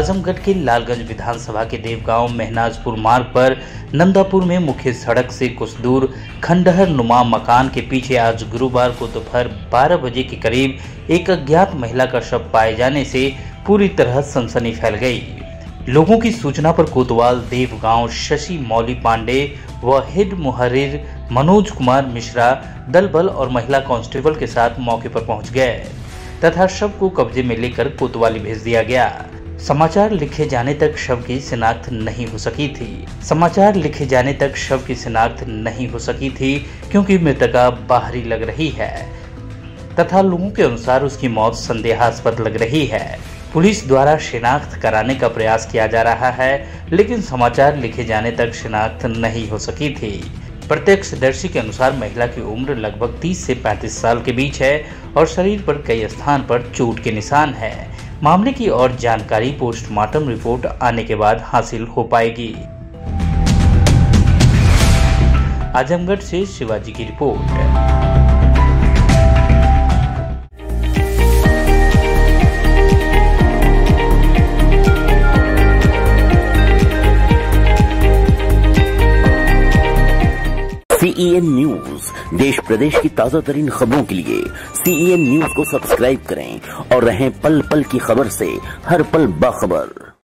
आजमगढ़ के लालगंज विधानसभा के देवगांव मेहनाजपुर मार्ग पर नंदापुर में मुख्य सड़क से कुछ दूर खंडहर नुमा मकान के पीछे आज गुरुवार को दोपहर 12 बजे के करीब एक अज्ञात महिला का शव पाए जाने से पूरी तरह सनसनी फैल गई। लोगों की सूचना पर कोतवाल देवगांव शशि मौली पांडे व हेड मुहर्रिर मनोज कुमार मिश्रा दल बल और महिला कांस्टेबल के साथ मौके पर पहुंच गए तथा शव को कब्जे में लेकर कोतवाली भेज दिया गया। समाचार लिखे जाने तक शव की शिनाख्त नहीं हो सकी थी क्योंकि मृतका बाहरी लग रही है तथा लोगों के अनुसार उसकी मौत संदेहास्पद लग रही है। पुलिस द्वारा शिनाख्त कराने का प्रयास किया जा रहा है लेकिन समाचार लिखे जाने तक शिनाख्त नहीं हो सकी थी। प्रत्यक्षदर्शी के अनुसार महिला की उम्र लगभग 30 से 35 साल के बीच है और शरीर पर कई स्थान पर चोट के निशान है। मामले की और जानकारी पोस्टमार्टम रिपोर्ट आने के बाद हासिल हो पाएगी। आजमगढ़ से शिवाजी की रिपोर्ट। CEN न्यूज देश प्रदेश की ताजा तरीन खबरों के लिए CEN न्यूज को सब्सक्राइब करें और रहें पल पल की खबर से हर पल बाखबर।